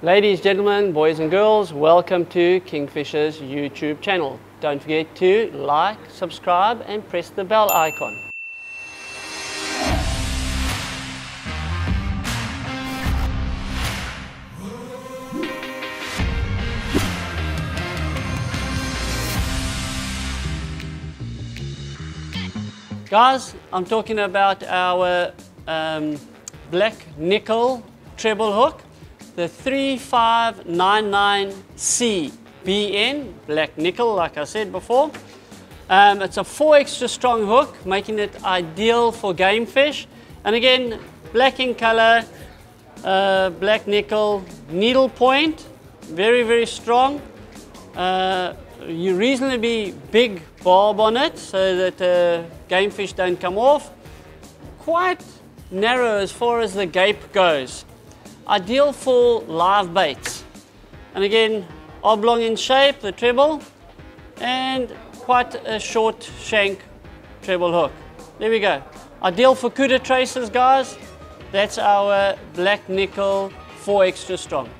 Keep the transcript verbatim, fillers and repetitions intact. Ladies, gentlemen, boys and girls, welcome to Kingfisher's YouTube channel. Don't forget to like, subscribe and press the bell icon. Guys, I'm talking about our um, Black Nickel treble hook, the three five nine nine C B N, Black Nickel, like I said before. Um, it's a four extra strong hook, making it ideal for game fish. And again, black in color, uh, Black Nickel, needle point, very, very strong. Uh, you reasonably big barb on it so that uh, game fish don't come off. Quite narrow as far as the gape goes. Ideal for live baits. And again, oblong in shape, the treble, and quite a short shank treble hook. There we go. Ideal for cooter tracers, guys. That's our Black Nickel four extra strong.